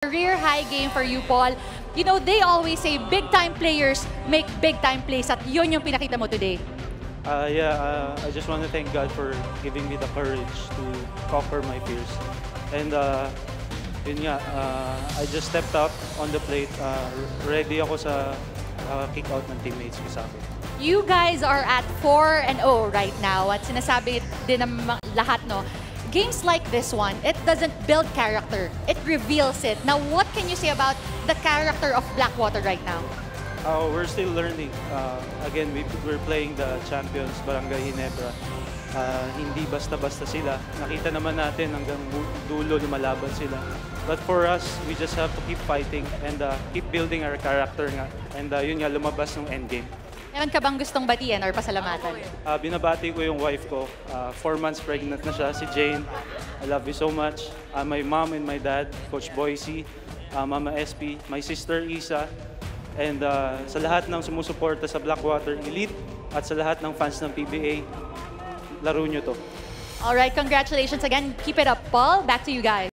Career-high game for you, Paul. You know, they always say big-time players make big-time plays. At yun yung pinakita mo today. I just want to thank God for giving me the courage to conquer my fears. And I just stepped up on the plate. Ready ako sa kick-out ng teammates ko sa akin. You guys are at 4-0 right now. At sinasabi din ng lahat, no? Games like this one, it doesn't build character, it reveals it. Now, what can you say about the character of Blackwater right now? We're still learning. Again, we're playing the champions, Barangay Ginebra. Hindi basta-basta sila. Nakita naman natin hanggang dulo lumalaban sila. But for us, we just have to keep fighting and keep building our character nga. And yun nga, lumabas ng endgame. Meron ka bang gustong batian or pasalamatan? Binabati ko yung wife ko. 4 months pregnant na siya, si Jane. I love you so much. My mom and my dad, Coach Boise, Mama SP, my sister Isa, and sa lahat ng sumusuporta sa Blackwater Elite at sa lahat ng fans ng PBA, laro nyo to. Alright, congratulations again. Keep it up, Paul. Back to you guys.